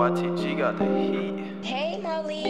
YTG got the heat. Hey, Molly.